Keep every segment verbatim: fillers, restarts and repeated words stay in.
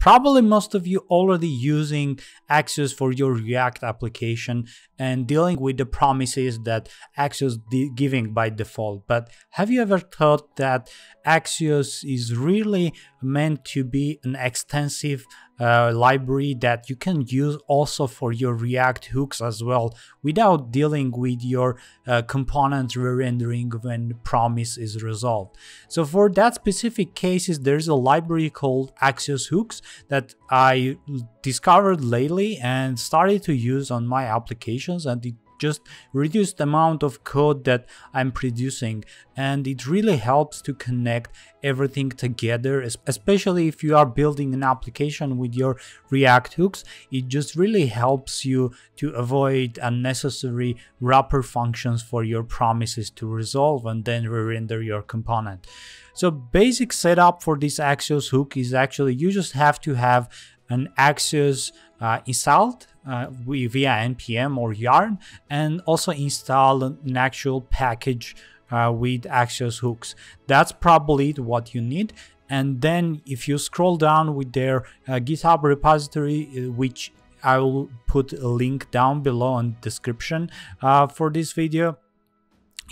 Probably most of you already using Axios for your React application and dealing with the promises that Axios is giving by default. But have you ever thought that Axios is really meant to be an extensive uh, library that you can use also for your React hooks as well, without dealing with your uh, component re-rendering when promise is resolved? So for that specific cases, there's a library called Axios Hooks that I discovered lately and started to use on my applications, and it just reduced the amount of code that I'm producing, and it really helps to connect everything together, especially if you are building an application with your React hooks. It just really helps you to avoid unnecessary wrapper functions for your promises to resolve and then re-render your component. So basic setup for this Axios hook is actually you just have to have an Axios uh, installed uh, via N P M or Yarn, and also install an actual package uh, with Axios hooks. That's probably what you need. And then if you scroll down with their uh, GitHub repository, which I will put a link down below in the description uh, for this video,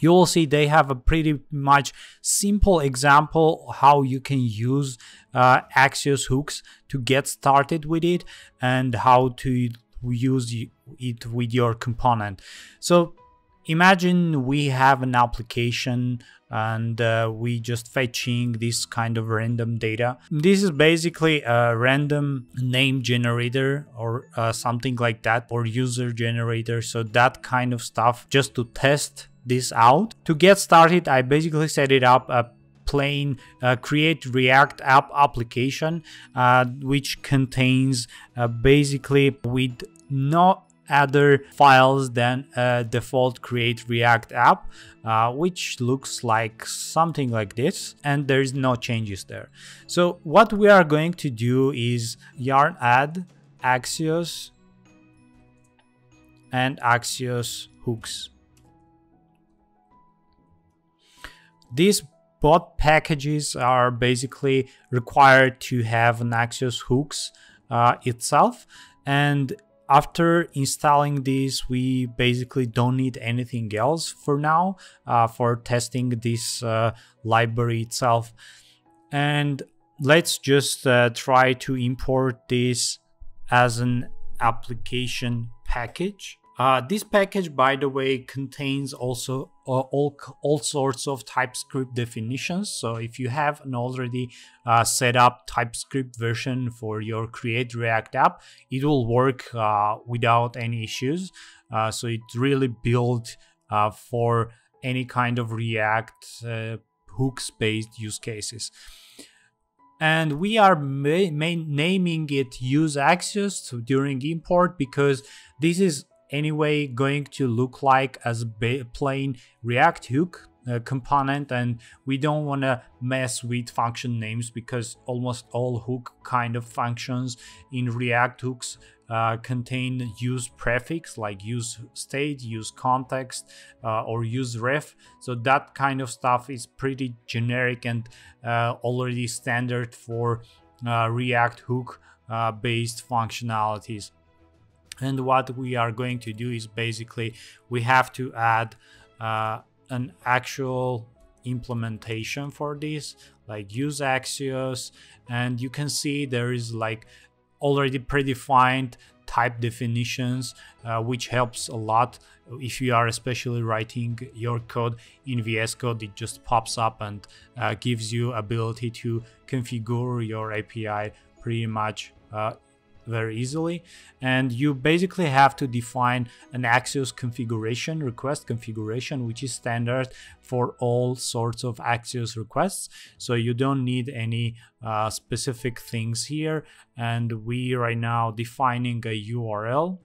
you will see they have a pretty much simple example how you can use uh, Axios hooks to get started with it and how to use it with your component. So imagine we have an application and uh, we just fetching this kind of random data. This is basically a random name generator or uh, something like that, or user generator. So that kind of stuff, just to test this out. To get started, I basically set it up a plain uh, Create React App application, uh, which contains uh, basically with no other files than a default Create React App, uh, which looks like something like this, and there is no changes there. So what we are going to do is yarn add Axios and Axios hooks. These both packages are basically required to have an Axios hooks uh, itself, and after installing this, we basically don't need anything else for now uh, for testing this uh, library itself. And let's just uh, try to import this as an application package. Uh, this package, by the way, contains also uh, all, all sorts of TypeScript definitions. So if you have an already uh, set up TypeScript version for your Create React app, it will work uh, without any issues. Uh, so it's really built uh, for any kind of React uh, hooks-based use cases. And we are ma ma naming it Use Axios during import, because this is anyway going to look like as a plain React hook uh, component, and we don't want to mess with function names, because almost all hook kind of functions in React hooks uh, contain use prefix, like use state, use context, uh, or use ref. So that kind of stuff is pretty generic and uh, already standard for uh, React hook uh, based functionalities. And what we are going to do is basically we have to add uh, an actual implementation for this, like Use Axios, and you can see there is like already predefined type definitions, uh, which helps a lot if you are especially writing your code in V S Code. It just pops up and uh, gives you ability to configure your A P I pretty much uh, very easily. And you basically have to define an Axios configuration request configuration, which is standard for all sorts of Axios requests, so you don't need any uh, specific things here. And we right now defining a U R L.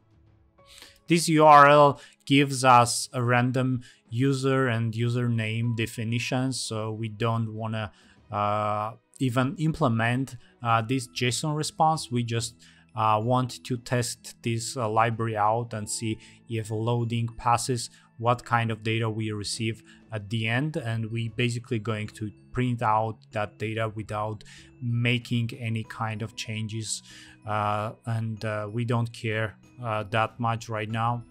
This U R L gives us a random user and username definition, so we don't want to uh, even implement uh, this JSON response. We just Uh, want to test this uh, library out and see if loading passes what kind of data we receive at the end, and we basically going to print out that data without making any kind of changes, uh, and uh, we don't care uh, that much right now.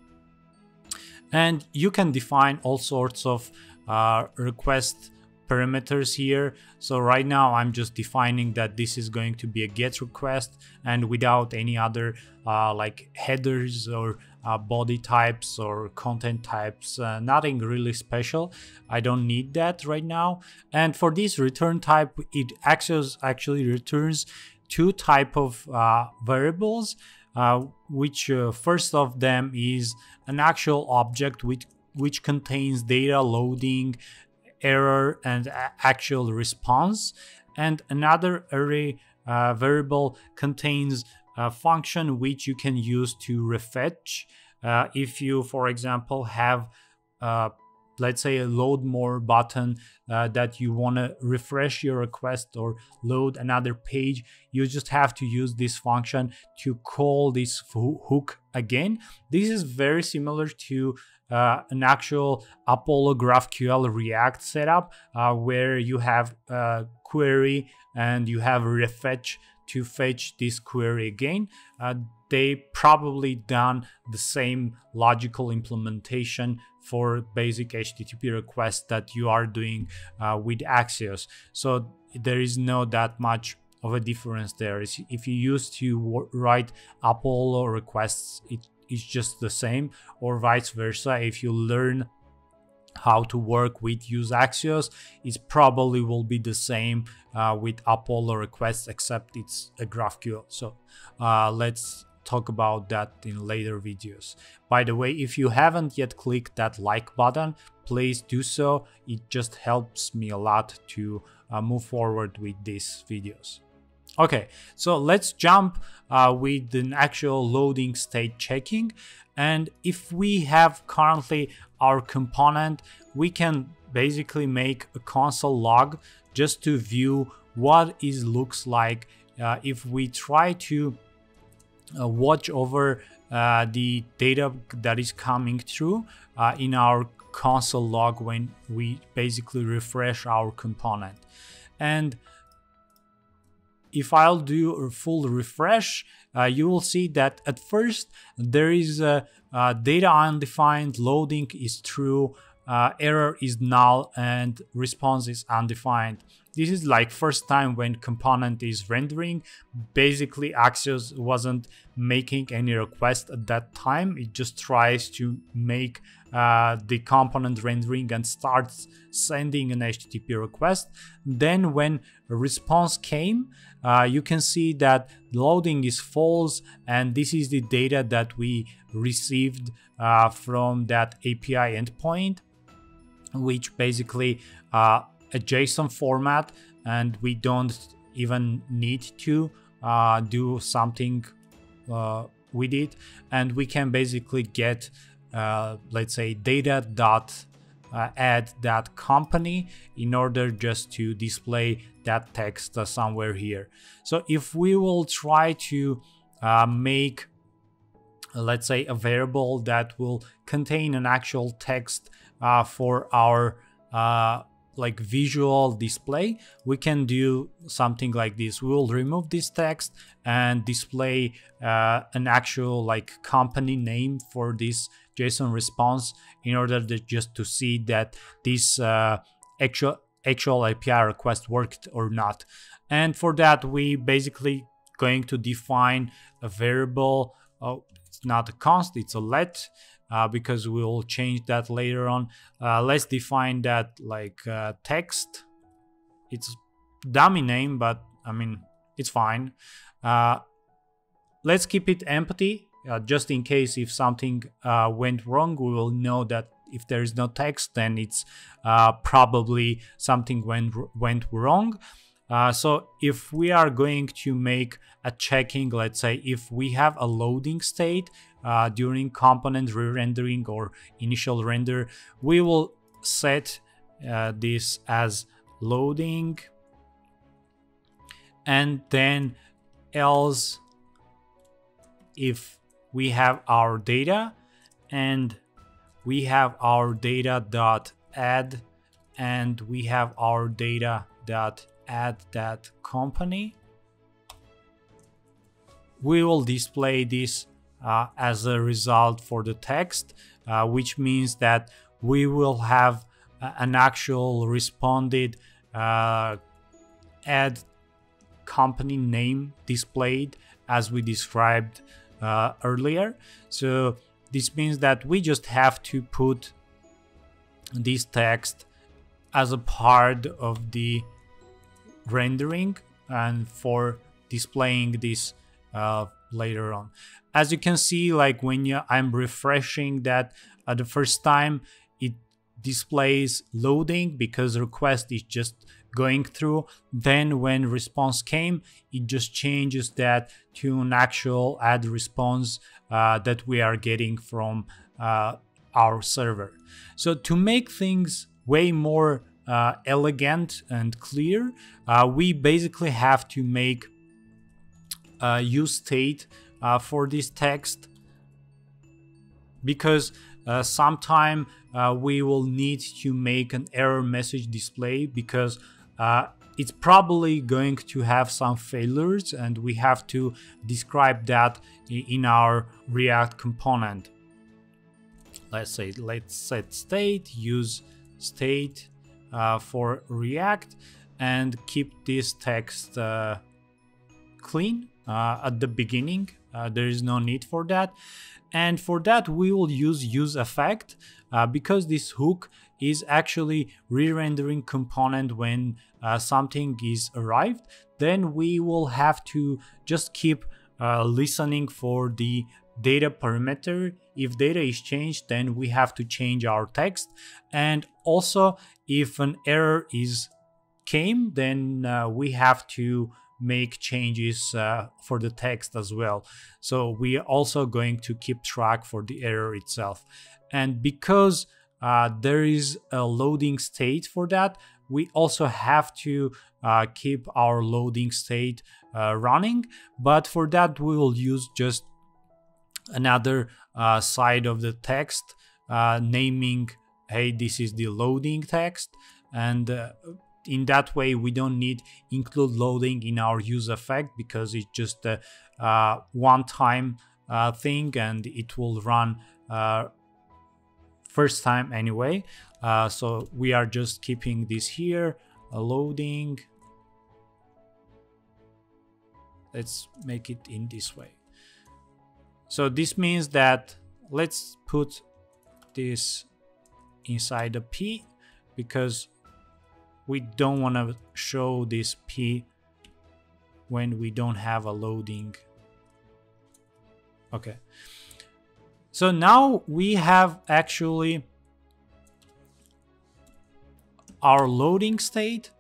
And you can define all sorts of uh, request parameters here. So right now I'm just defining that this is going to be a GET request, and without any other uh, like headers or uh, body types or content types, uh, nothing really special. I don't need that right now. And for this return type, it Axios actually returns two type of uh, variables, uh, which uh, first of them is an actual object which which contains data loading, error, and actual response, and another array uh, variable contains a function which you can use to refetch uh, if you, for example, have uh, let's say a load more button uh, that you want to refresh your request or load another page. You just have to use this function to call this hook again. This is very similar to Uh, an actual Apollo GraphQL React setup, uh, where you have a query and you have refetch to fetch this query again. Uh, they probably done the same logical implementation for basic H T T P requests that you are doing uh, with Axios. So there is no that much of a difference there. If you used to write Apollo requests, it it's just the same, or vice versa. If you learn how to work with use Axios, it probably will be the same uh, with Apollo requests, except it's a GraphQL. So uh, let's talk about that in later videos. By the way, if you haven't yet clicked that like button, please do so. It just helps me a lot to uh, move forward with these videos. Okay, so let's jump uh, with an actual loading state checking. And if we have currently our component, we can basically make a console log just to view what is looks like uh, if we try to uh, watch over uh, the data that is coming through uh, in our console log when we basically refresh our component. And if I'll do a full refresh, uh, you will see that at first there is a, a data undefined, loading is true, uh, error is null, and response is undefined. This is like first time when component is rendering. Basically Axios wasn't making any request at that time. It just tries to make uh, the component rendering and starts sending an H T T P request. Then when a response came, uh, you can see that loading is false, and this is the data that we received uh, from that A P I endpoint, which basically uh, a JSON format, and we don't even need to uh, do something uh, with it. And we can basically get uh, let's say data dot uh, add that company in order just to display that text uh, somewhere here. So if we will try to uh, make uh, let's say a variable that will contain an actual text uh, for our uh, like visual display, we can do something like this. We will remove this text and display uh, an actual like company name for this JSON response in order to just to see that this uh, actual actual A P I request worked or not. And for that, we basically going to define a variable. Oh, it's not a const, it's a let. Uh, because we'll change that later on. Uh, let's define that like uh, text. It's dummy name, but I mean, it's fine. Uh, let's keep it empty, uh, just in case if something uh, went wrong, we will know that if there is no text, then it's uh, probably something went, went wrong. Uh, so if we are going to make a checking, let's say if we have a loading state uh, during component re-rendering or initial render, we will set uh, this as loading, and then else if we have our data, and we have our data.add and we have our data.add.company. We will display this uh, as a result for the text, uh, which means that we will have an actual responded uh, add company name displayed as we described uh, earlier. So this means that we just have to put this text as a part of the rendering and for displaying this uh, later on. As you can see, like when you, I'm refreshing that uh, the first time, it displays loading because request is just going through. Then when response came, it just changes that to an actual add response uh, that we are getting from uh, our server. So to make things way more uh, elegant and clear, uh, we basically have to make a use state uh, for this text, because uh, sometime uh, we will need to make an error message display, because uh, it's probably going to have some failures and we have to describe that in our React component. Let's say, let's set state, use state uh, for React, and keep this text uh, clean uh, at the beginning. Uh, there is no need for that. And for that, we will use use effect uh, because this hook is actually re-rendering component when uh, something is arrived. Then we will have to just keep uh, listening for the data parameter. If data is changed, then we have to change our text. And also, if an error is came, then uh, we have to make changes uh, for the text as well. So we are also going to keep track for the error itself. And because uh, there is a loading state for that, we also have to uh, keep our loading state uh, running. But for that, we will use just another uh, side of the text, uh, naming, hey, this is the loading text, and uh, in that way we don't need include loading in our use effect, because it's just a uh, one-time uh, thing and it will run uh, first time anyway. Uh, so we are just keeping this here, uh, loading. Let's make it in this way. So this means that let's put this inside a P, because we don't want to show this P when we don't have a loading. Okay. So now we have actually our loading state.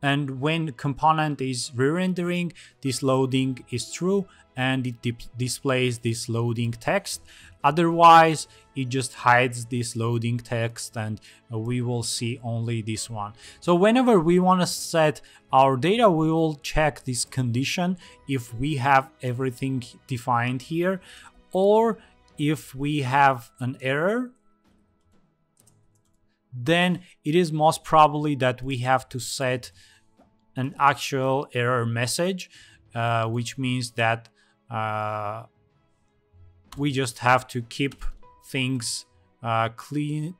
And when component is re-rendering, this loading is true and it di displays this loading text. Otherwise, it just hides this loading text and uh, we will see only this one. So whenever we want to set our data, we will check this condition if we have everything defined here, or if we have an error, then it is most probably that we have to set an actual error message, uh, which means that uh, we just have to keep things uh, clean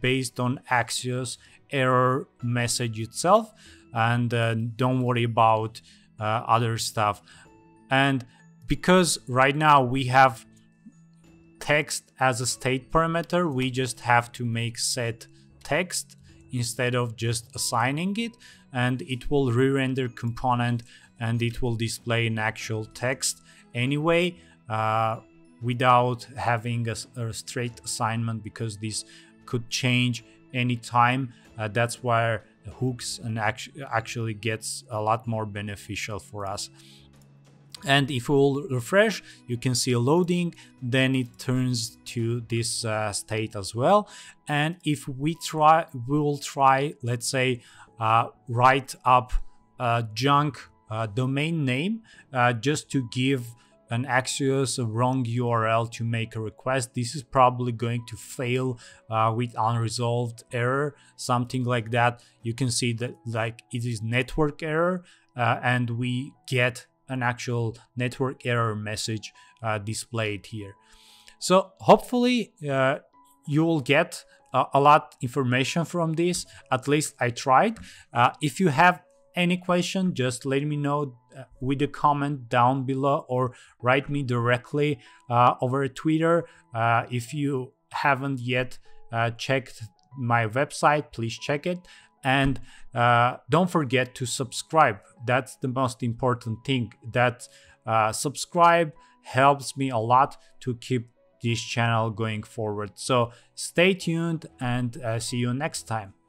based on Axios error message itself, and uh, don't worry about uh, other stuff. And because right now we have text as a state parameter, we just have to make set text instead of just assigning it, and it will re-render component and it will display an actual text anyway uh, without having a, a straight assignment, because this could change anytime. Uh, that's where hooks and act actually gets a lot more beneficial for us. And if we'll refresh, you can see loading, then it turns to this uh, state as well. And if we try, we will try, let's say, uh, write up a junk uh, domain name uh, just to give an Axios wrong U R L to make a request, this is probably going to fail uh, with unresolved error, something like that. You can see that like it is network error, uh, and we get an actual network error message uh, displayed here. So hopefully uh, you will get uh, a lot of information from this. At least I tried. Uh, if you have any question, just let me know uh, with a comment down below, or write me directly uh, over Twitter. Uh, if you haven't yet uh, checked my website, please check it. And uh, don't forget to subscribe. That's the most important thing. That uh, subscribe helps me a lot to keep this channel going forward. So stay tuned and uh, see you next time.